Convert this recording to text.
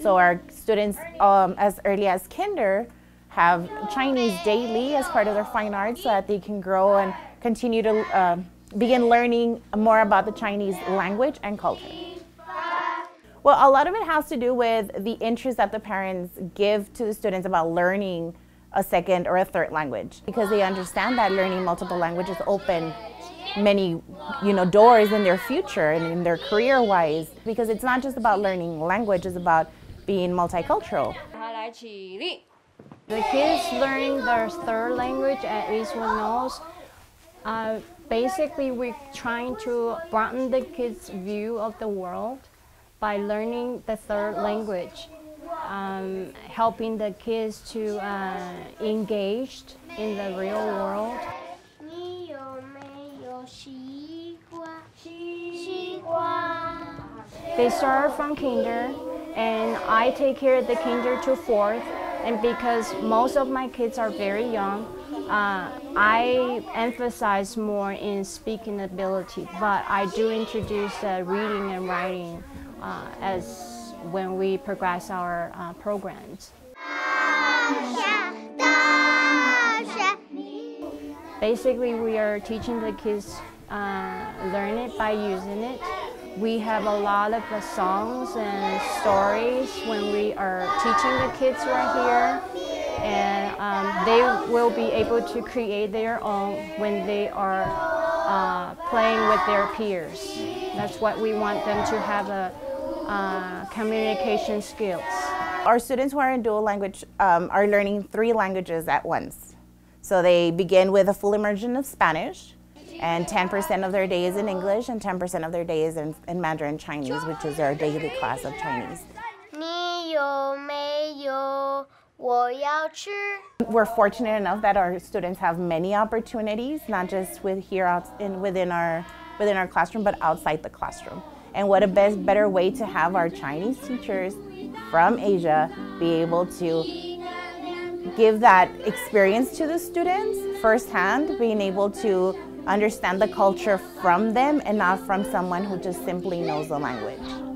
So our students as early as kinder have Chinese daily as part of their fine arts so that they can grow and continue to begin learning more about the Chinese language and culture. Well, a lot of it has to do with the interest that the parents give to the students about learning a second or a third language, because they understand that learning multiple languages open many, doors in their future and in their career-wise, because it's not just about learning language, it's about being multicultural. The kids learning their third language at Eastwood Knolls, basically we're trying to broaden the kids' view of the world by learning the third language, helping the kids to engage in the real world. They start from kinder, and I take care of the kinder to fourth. And because most of my kids are very young, I emphasize more in speaking ability. But I do introduce reading and writing as when we progress our programs. Basically, we are teaching the kids learn it by using it. We have a lot of songs and stories when we are teaching the kids right here, and they will be able to create their own when they are playing with their peers. That's what we want them to have, communication skills. Our students who are in dual language are learning 3 languages at once. So they begin with a full immersion of Spanish, and 10% of their day is in English, and 10% of their day is in Mandarin Chinese, which is their daily class of Chinese. We're fortunate enough that our students have many opportunities, not just within our classroom, but outside the classroom. And what a better way to have our Chinese teachers from Asia be able to give that experience to the students firsthand, being able to understand the culture from them and not from someone who just simply knows the language.